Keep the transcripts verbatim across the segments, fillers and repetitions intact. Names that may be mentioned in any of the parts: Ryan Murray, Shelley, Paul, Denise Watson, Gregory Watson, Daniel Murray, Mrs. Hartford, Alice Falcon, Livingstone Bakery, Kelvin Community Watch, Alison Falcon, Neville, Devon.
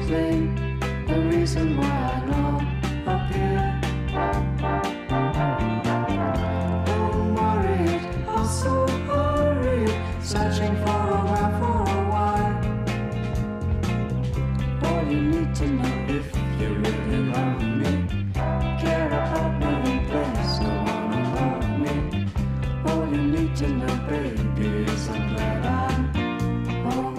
explain the reason why I know up here. I'm worried, I'm so worried, searching for a where, for a why. All you need to know if you really love me, care about me, replace no one above me. All you need to know, baby, is I'm glad I'm home.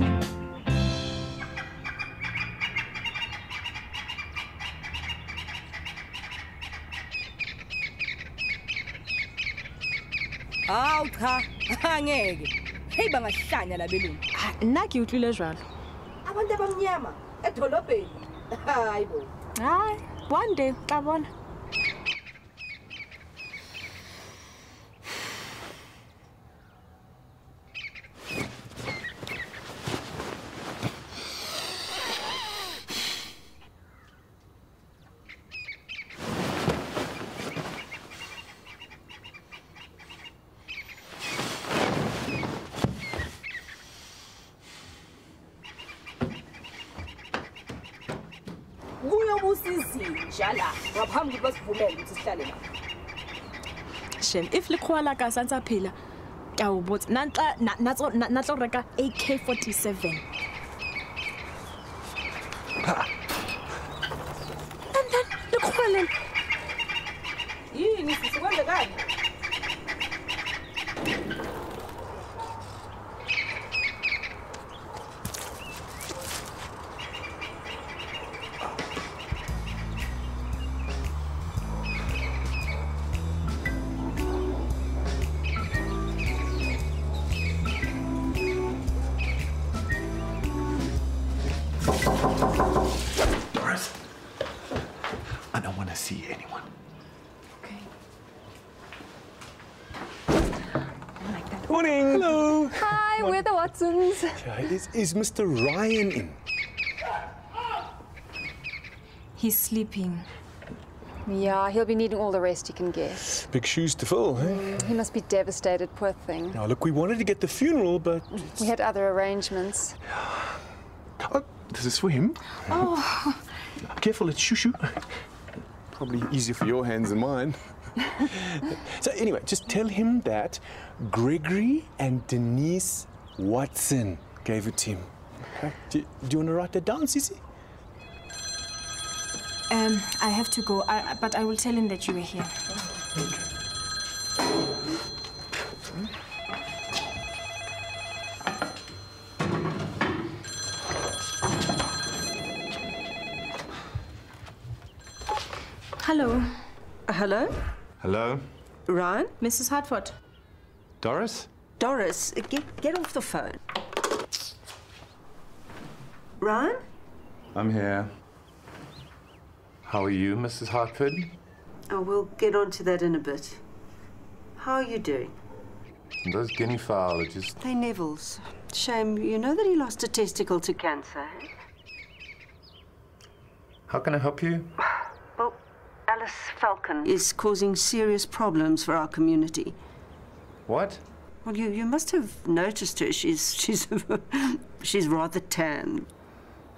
Ah, ucha, hangeg. Hey, banga shanya la belu. Naki utlile jalo. Abanda bamnyama, etolope. Hi, boy. Hi. One day, that one. Shem, if the koala can sense a pillar, I will both not not not not not not A K forty-seven. And then the koala. You need to go to the guy. Is, is Mister Ryan in? He's sleeping. Yeah, he'll be needing all the rest he can get. Big shoes to fill, eh? Mm, he must be devastated, poor thing. Now, look, we wanted to get the funeral, but... It's... We had other arrangements. Oh, there's a swim. Oh. Careful, it's shoo-shoo. Probably easier for your hands than mine. So, anyway, just tell him that Gregory and Denise Watson gave it to him. Okay. Do, do you want to write that down, Sissy? Um, I have to go, I, but I will tell him that you were here. Okay. Hello. Hello? Hello? Ryan? Missus Hartford. Doris? Doris, get, get off the phone. Ryan? I'm here. How are you, Missus Hartford? Oh, we'll get on to that in a bit. How are you doing? And those guinea fowl are just... They're Neville's. Shame, you know that he lost a testicle to cancer. How can I help you? Well, Alice Falcon is causing serious problems for our community. What? Well, you, you must have noticed her. She's, she's, she's rather tan.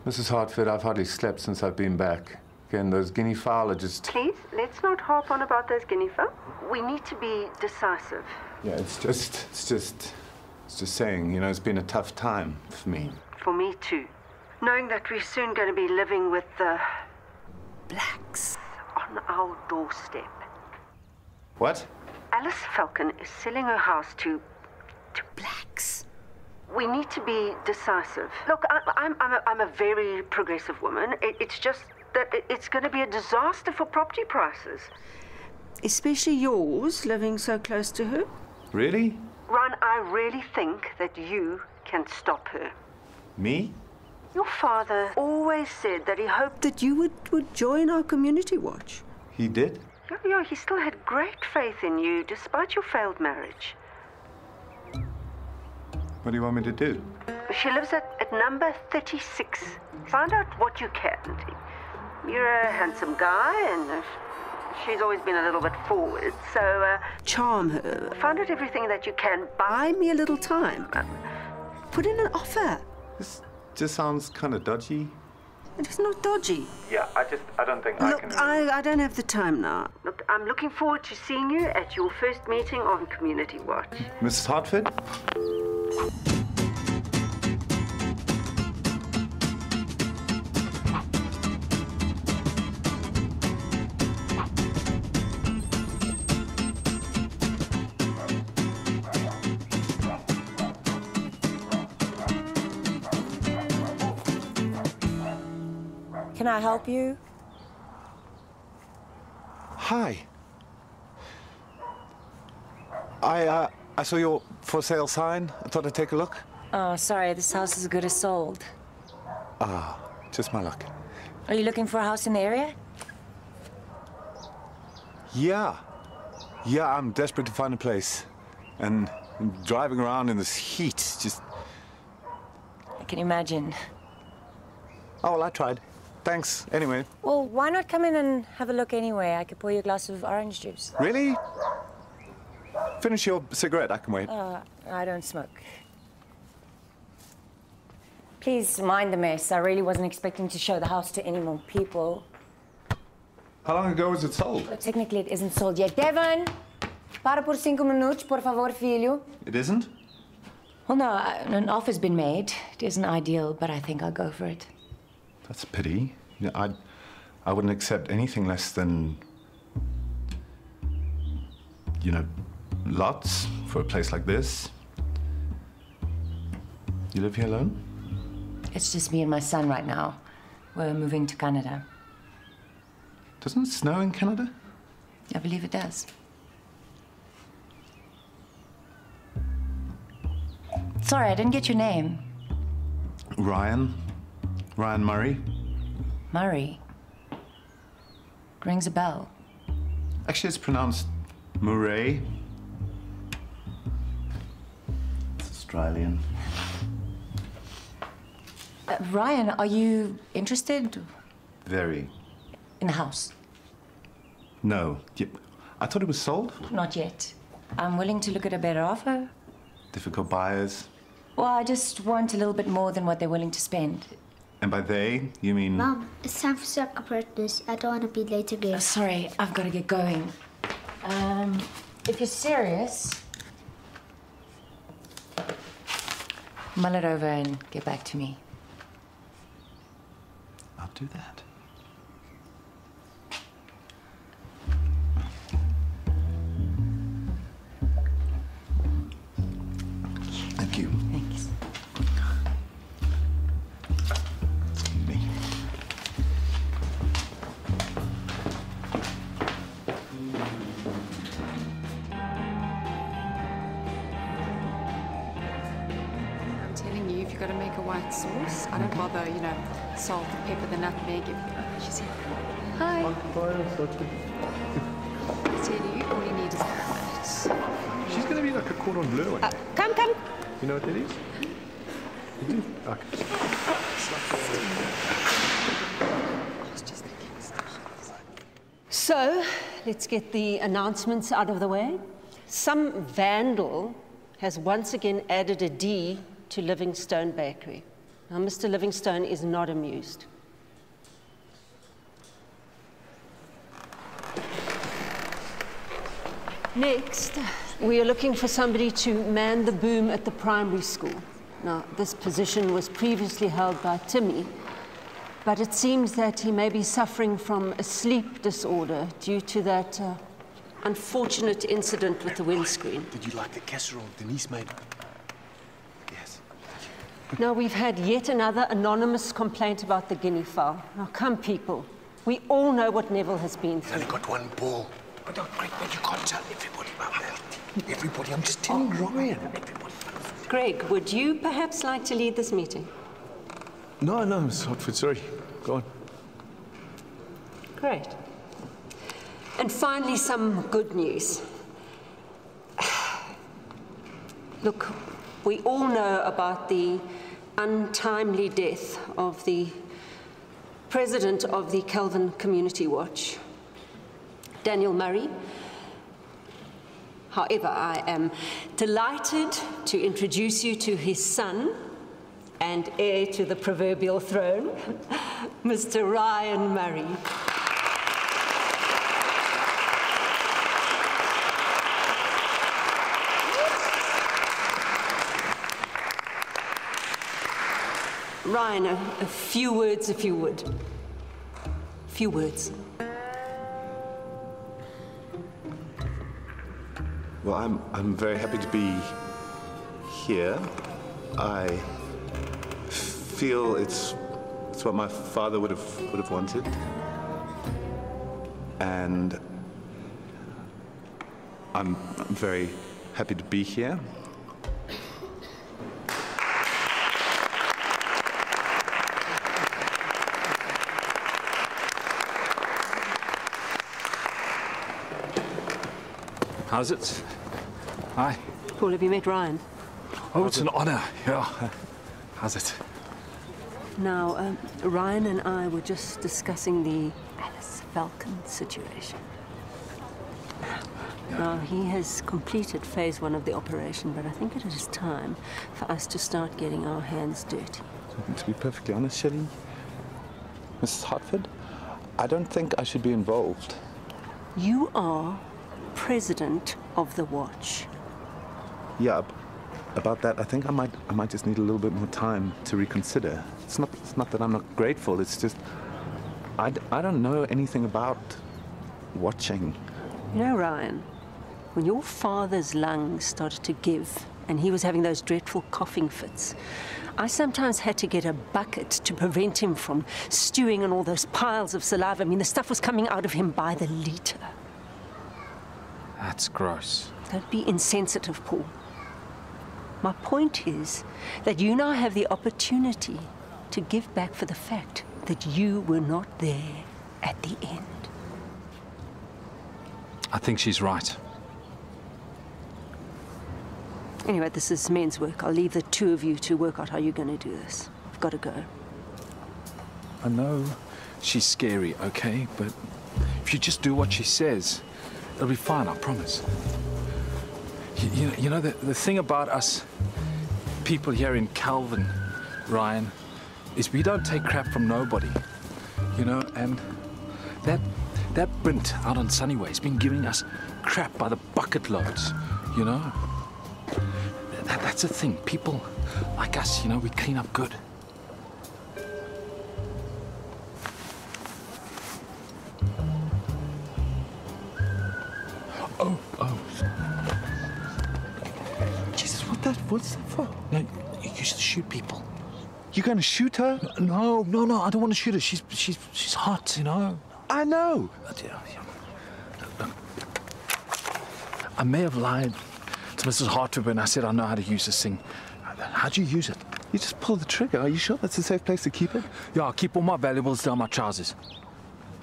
Missus Hartford, I've hardly slept since I've been back. Again, those guinea fowl are just... Please, let's not harp on about those guinea fowl. We need to be decisive. Yeah, it's just, it's just, it's just saying, you know, it's been a tough time for me. For me, too. Knowing that we're soon going to be living with the blacks on our doorstep. What? Alice Falcon is selling her house to... to blacks. We need to be decisive. Look, I, I'm, I'm, a, I'm a very progressive woman. It, it's just that it, it's going to be a disaster for property prices. Especially yours, living so close to her. Really? Ryan, I really think that you can stop her. Me? Your father always said that he hoped that you would, would join our community watch. He did? Yeah, yeah, he still had great faith in you, despite your failed marriage. What do you want me to do? She lives at, at number thirty-six. Find out what you can. You're a handsome guy, and she's always been a little bit forward, so... Uh, Charm her. Find out everything that you can. Buy me a little time. Put in an offer. This just sounds kind of dodgy. But it's not dodgy. Yeah, I just, I don't think Look, I can... Look, I, I don't have the time now. Look, I'm looking forward to seeing you at your first meeting on Community Watch. Missus Hartford? Can I help you? Hi. I, uh, I saw your for sale sign. I thought I'd take a look. Oh, sorry. This house is as good as sold. Ah, just my luck. Are you looking for a house in the area? Yeah. Yeah, I'm desperate to find a place. And driving around in this heat, just... I can imagine. Oh, well, I tried. Thanks, anyway. Well, why not come in and have a look anyway? I could pour you a glass of orange juice. Really? Finish your cigarette, I can wait. Uh, I don't smoke. Please mind the mess. I really wasn't expecting to show the house to any more people. How long ago was it sold? Well, technically it isn't sold yet. Devon! Para por cinco minutos, por favor, filho. It isn't? Well, no, an offer's been made. It isn't ideal, but I think I'll go for it. That's a pity. You know, I, I wouldn't accept anything less than, you know, lots for a place like this. You live here alone? It's just me and my son right now. We're moving to Canada. Doesn't it snow in Canada? I believe it does. Sorry, I didn't get your name. Ryan. Ryan Murray. Murray? Rings a bell. Actually, it's pronounced Murray. It's Australian. Uh, Ryan, are you interested? Very. In the house? No. I thought it was sold. Not yet. I'm willing to look at a better offer. Difficult buyers? Well, I just want a little bit more than what they're willing to spend. And by they, you mean... Mom, it's time for supper practice. I don't want to be late again. Oh, sorry, I've got to get going. Um, if you're serious, mull it over and get back to me. I'll do that. Thank you. Thanks. Sauce. I don't bother, you know, salt, the pepper, the nutmeg. She's here. Hi. I tell you, all you need is that. She's going to be like a cordon bleu. Uh, come, come. You know what that is? You do? Okay. I was just thinking. So, let's get the announcements out of the way. Some vandal has once again added a D to Livingstone Bakery. Now, Mister Livingstone is not amused. Next, we are looking for somebody to man the boom at the primary school. Now, this position was previously held by Timmy, but it seems that he may be suffering from a sleep disorder due to that uh, unfortunate incident with the windscreen. Did you like the casserole Denise made? Now, we've had yet another anonymous complaint about the guinea fowl. Now, come, people. We all know what Neville has been through. He's only got one ball. But don't break that. You can't tell everybody about that. Everybody. I'm just telling oh, Ryan. Everybody. Greg, would you perhaps like to lead this meeting? No, no, Missus Hartford, sorry. Go on. Great. And finally, some good news. Look, we all know about the untimely death of the president of the Kelvin Community Watch, Daniel Murray. However, I am delighted to introduce you to his son, and heir to the proverbial throne, Mister Ryan Murray. Ryan, a, a few words, if you would. A few words. Well, I'm, I'm very happy to be here. I feel it's, it's what my father would have, would have wanted. And I'm, I'm very happy to be here. How's it? Hi. Paul, have you met Ryan? Oh, it's an honour. Yeah. How's it? Now, um, Ryan and I were just discussing the Alice Falcon situation. Yeah. Now, he has completed phase one of the operation, but I think it is time for us to start getting our hands dirty. To be perfectly honest, Shelley, Missus Hartford, I don't think I should be involved. You are president of the watch. Yeah, about that, I think I might I might just need a little bit more time to reconsider. It's not it's not that I'm not grateful, it's just I, I don't know anything about watching. You know, Ryan, when your father's lungs started to give and he was having those dreadful coughing fits, I sometimes had to get a bucket to prevent him from stewing on all those piles of saliva. I mean, the stuff was coming out of him by the litre. That's gross. Don't be insensitive, Paul. My point is that you now have the opportunity to give back for the fact that you were not there at the end. I think she's right. Anyway, this is men's work. I'll leave the two of you to work out how you're going to do this. I've got to go. I know she's scary, okay? But if you just do what she says, it'll be fine, I promise. You, you know, you know the, the thing about us people here in Kelvin, Ryan, is we don't take crap from nobody, you know? And that, that Brint out on Sunnyway's been giving us crap by the bucket loads, you know? That, that's the thing. People like us, you know, we clean up good. Oh, oh. Jesus, what that, what's that for? No, you used to shoot people. You're going to shoot her? No, no, no, I don't want to shoot her. She's, she's, she's hot, you know? I know. I may have lied to Missus Hartford when I said I know how to use this thing. How'd you use it? You just pull the trigger. Are you sure that's a safe place to keep it? Yeah, I'll keep all my valuables down my trousers.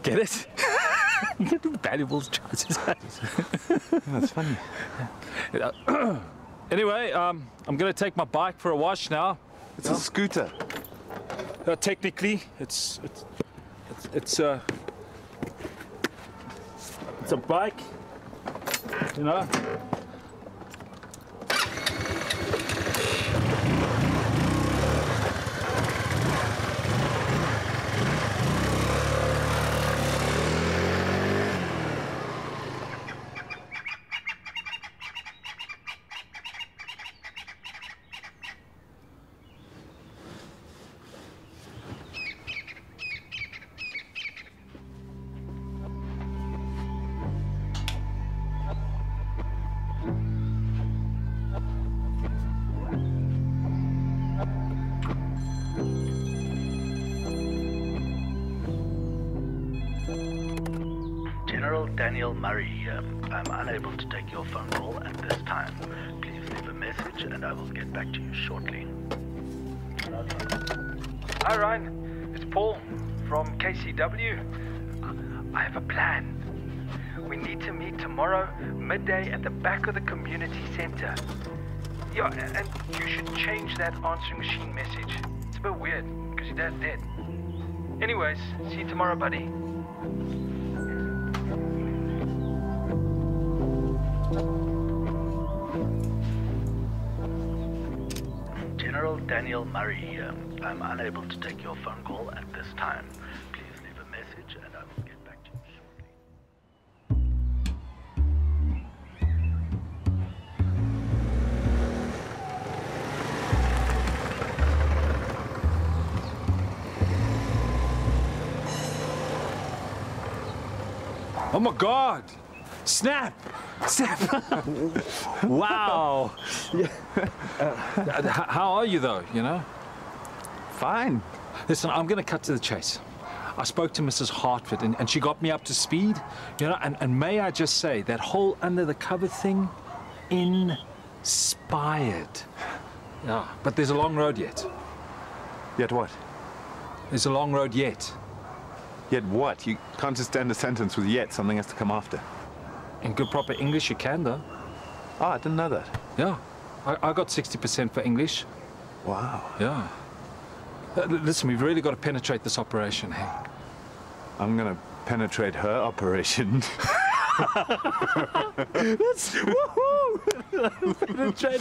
Get it? Valuables, chances. That's funny. Anyway, um, I'm going to take my bike for a wash now. It's no? a scooter. Uh, technically, it's it's it's it's, uh, it's a bike. You know. Daniel Murray, um, I'm unable to take your phone call at this time. Please leave a message and I will get back to you shortly. Hi Ryan, it's Paul from K C W. I have a plan. We need to meet tomorrow, midday, at the back of the community centre. Yeah, and you should change that answering machine message. It's a bit weird, because your dad's dead. Anyways, see you tomorrow, buddy. Colonel Daniel Murray here. I'm unable to take your phone call at this time. Please leave a message and I will get back to you shortly. Oh my God! Snap! Snap! Wow! Yeah. Uh, how are you though, you know? Fine. Listen, I'm gonna cut to the chase. I spoke to Missus Hartford and, and she got me up to speed, you know, and, and may I just say, that whole under the cover thing, inspired. Yeah, but there's a long road yet. Yet what? There's a long road yet. Yet what? You can't just end a sentence with yet, something has to come after. In good proper English you can though. Oh, I didn't know that. Yeah. I, I got sixty percent for English. Wow. Yeah. Uh, listen, we've really got to penetrate this operation, hey? I'm gonna penetrate her operation. That's woohoo! Penetrate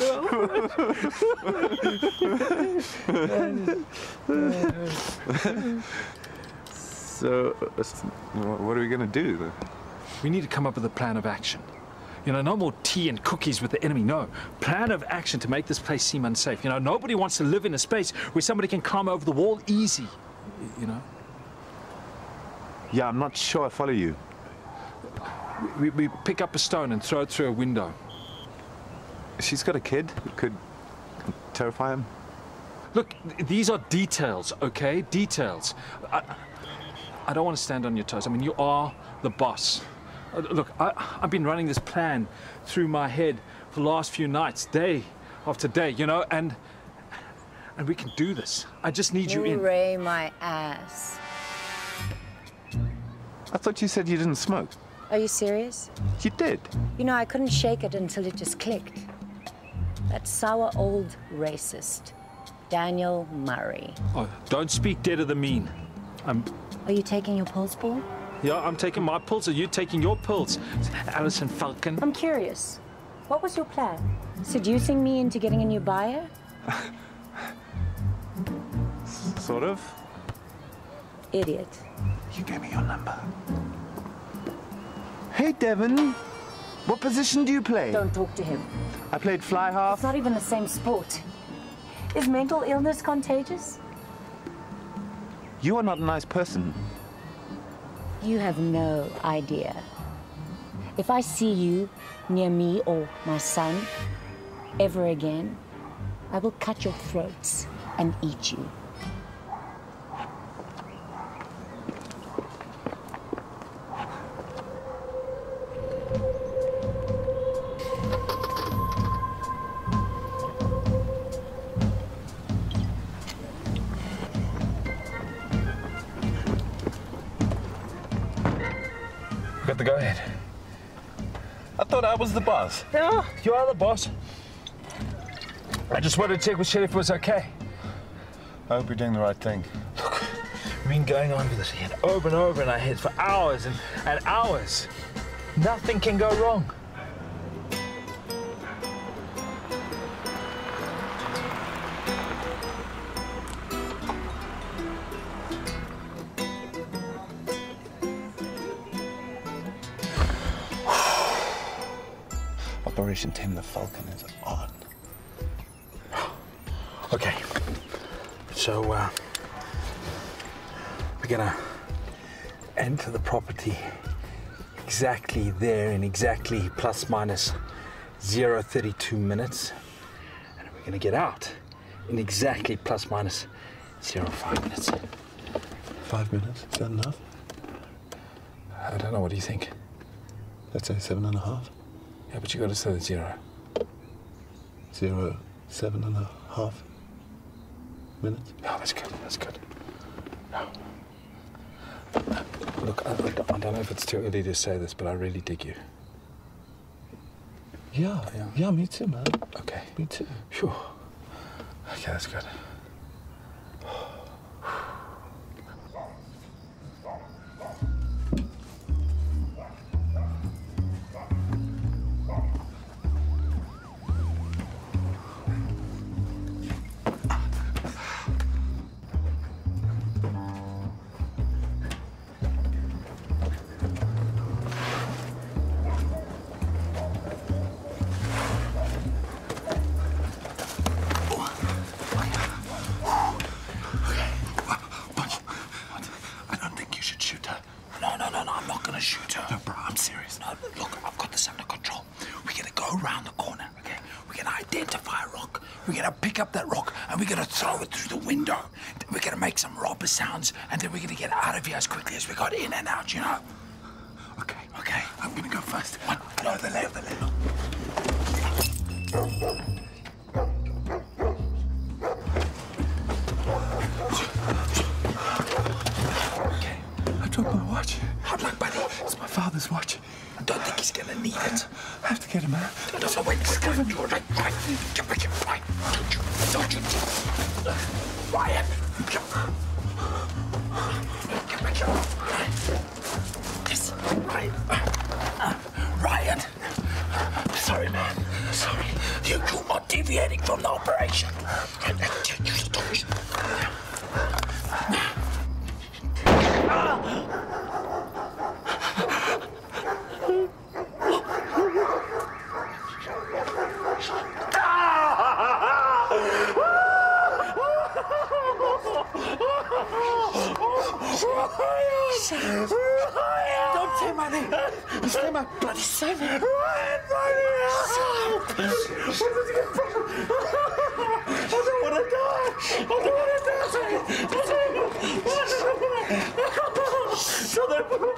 her operation. So, uh, what are we gonna do then? We need to come up with a plan of action. You know, no more tea and cookies with the enemy, no. Plan of action to make this place seem unsafe. You know, nobody wants to live in a space where somebody can climb over the wall easy, you know. Yeah, I'm not sure I follow you. We, we pick up a stone and throw it through a window. She's got a kid who could terrify him. Look, these are details, okay? Details. I, I don't want to stand on your toes. I mean, you are the boss. Look, I, I've been running this plan through my head for the last few nights, day after day, you know, and and we can do this. I just need you, you in. Ray my ass. I thought you said you didn't smoke. Are you serious? You did. You know, I couldn't shake it until it just clicked. That sour old racist, Daniel Murray. Oh, don't speak deader than mean. I'm... Are you taking your pulse, Paul? Yeah, I'm taking my pulse, are you taking your pulse? Alison Falcon. I'm curious. What was your plan? Seducing me into getting a new buyer? Sort of. Idiot. You gave me your number. Hey, Devon. What position do you play? Don't talk to him. I played fly half. It's not even the same sport. Is mental illness contagious? You are not a nice person. You have no idea. If I see you near me or my son ever again, I will cut your throats and eat you. Was the boss? Yeah, you are the boss. I just wanted to check with Shelley if it was okay. I hope you're doing the right thing. Look, I've been going on with this again over and over in our heads for hours and, and hours. Nothing can go wrong. Tim, the Falcon is on. Okay, so uh, we're gonna enter the property exactly there in exactly plus minus zero thirty-two minutes, and we're gonna get out in exactly plus minus zero five minutes. Five minutes? Is that enough? I don't know. What do you think? Let's say seven and a half. Yeah, but you got to say the zero. Zero, seven and a half minutes. Yeah, that's good, that's good. No. Look, I, I don't know if it's too early to say this, but I really dig you. Yeah, yeah, yeah, me too, man. Okay. Me too. Phew. Okay, that's good. and we're gonna throw it through the window. We're gonna make some robber sounds, and then we're gonna get out of here as quickly as we got in and out, you know? Okay, okay, I'm gonna go first. One, no, the lay of the lay. Okay, I dropped my watch. How'd like, buddy? It's my father's watch. I don't think he's gonna need it. I have to get him out. No, no, no, wait, wait, wait, wait, right, right, right, right, don't you, don't you, Ryan, come back here. Yes, Ryan, uh, Ryan, sorry, man, sorry, you, you are deviating from the operation. Don't take my name. It's not my bloody saving. Ryan, Ryan! I don't want to die. I don't want to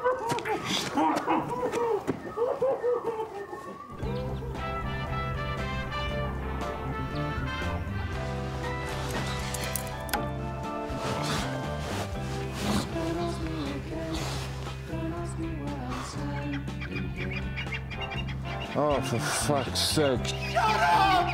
Oh, for fuck's sake. Shut up!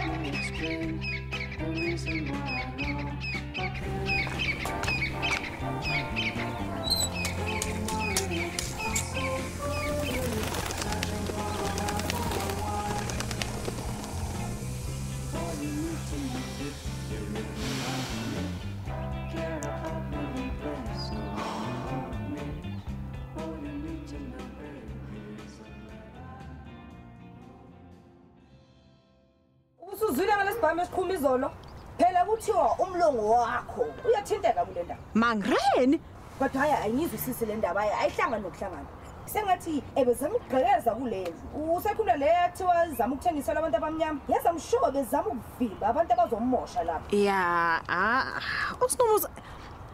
Mangrain? But I need to see Cylinder by I sang and Luxaman. Sangati, it was some cares of Ules. Usakula to us, Zamutani Salamandabam. Yes, I'm sure there's some fever, but there was a more shallow. Yeah, ah, Osnos.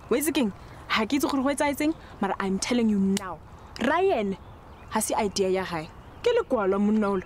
Where's the king? Hagizu, what's I think? But I'm telling you now. Ryan has the idea, ya high. Kilukuala Munol.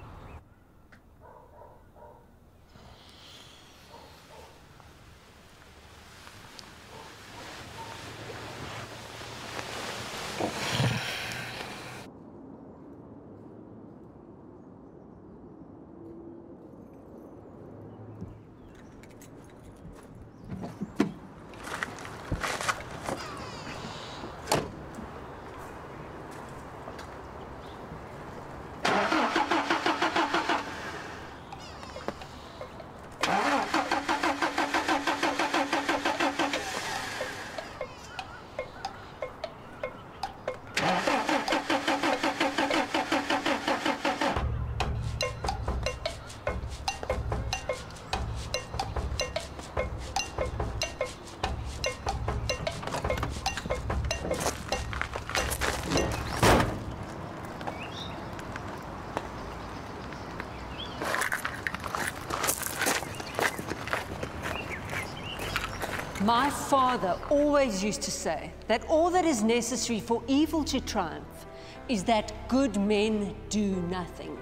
My father always used to say that all that is necessary for evil to triumph is that good men do nothing.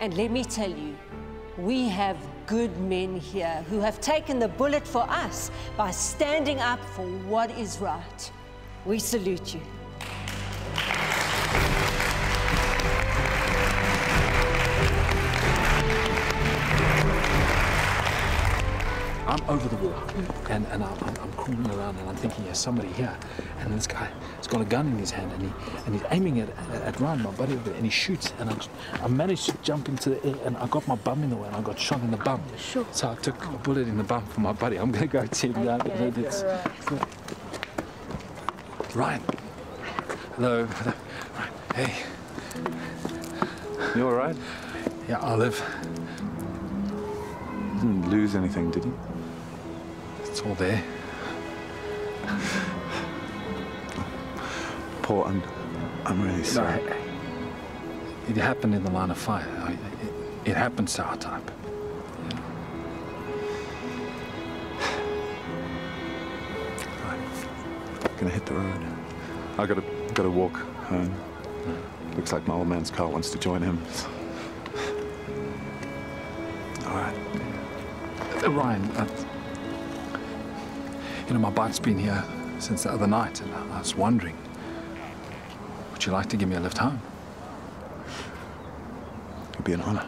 And let me tell you, we have good men here who have taken the bullet for us by standing up for what is right. We salute you. I'm over the wall, and, and I'm, I'm, I'm crawling around, and I'm thinking there's somebody here, and this guy has got a gun in his hand, and, he, and he's aiming it at, at Ryan, my buddy, and he shoots, and I, I managed to jump into the air, and I got my bum in the way, and I got shot in the bum. Sure. So I took a bullet in the bum for my buddy. I'm going to go tear him down. Okay, it's, right. Ryan. Hello. Hello. Ryan. Hey. You all right? Yeah, I live. Didn't lose anything, did you? It's all there. Paul, I'm, I'm really sorry. No, it happened in the line of fire. It, it, it happens to our type. Yeah. gonna hit the road. I gotta, gotta walk home. Looks like my old man's car wants to join him. All right. Uh, Ryan, uh, you know, my bike's been here since the other night, and I was wondering, would you like to give me a lift home? It'd be an honor.